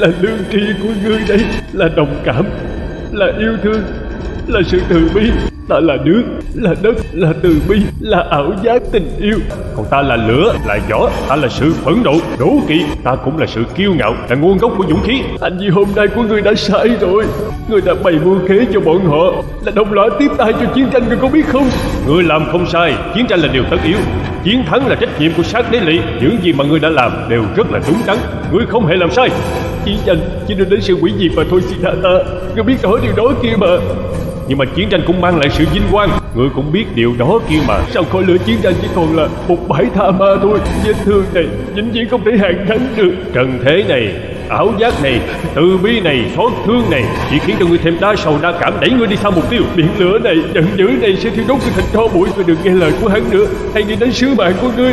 là lương tri của ngươi đây, là đồng cảm, là yêu thương, là sự từ bi. Ta là nước, là đất, là từ bi, là ảo giác tình yêu. Còn ta là lửa, là gió, ta là sự phẫn nộ, đố kỵ. Ta cũng là sự kiêu ngạo, là nguồn gốc của dũng khí. Hành vi hôm nay của ngươi đã sai rồi. Ngươi đã bày mưu kế cho bọn họ, là đồng lõa tiếp tay cho chiến tranh, ngươi có biết không? Ngươi làm không sai, chiến tranh là điều tất yếu. Chiến thắng là trách nhiệm của sát đế lị. Những gì mà ngươi đã làm đều rất là đúng đắn, ngươi không hề làm sai. Chiến tranh chỉ đưa đến sự hủy diệt mà thôi, Siddhartha. Ngươi biết rõ điều đó kia mà. Nhưng mà chiến tranh cũng mang lại sự vinh quang, ngươi cũng biết điều đó kia mà. Sao khói lửa chiến tranh chỉ còn là một bãi tha ma thôi? Vết thương này vĩnh viễn không thể hàn gắn được. Trần thế này, ảo giác này, từ bi này, xót thương này chỉ khiến cho ngươi thêm đa sầu đa cảm, đẩy ngươi đi sau mục tiêu. Biển lửa này, giận dữ này sẽ thiêu đốt ngươi thành tro bụi. Ngươi đừng nghe lời của hắn nữa, hãy nghĩ đến sứ mạng của ngươi.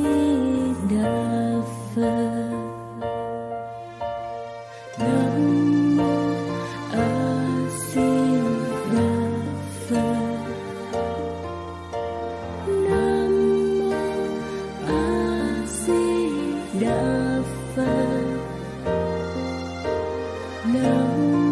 Love.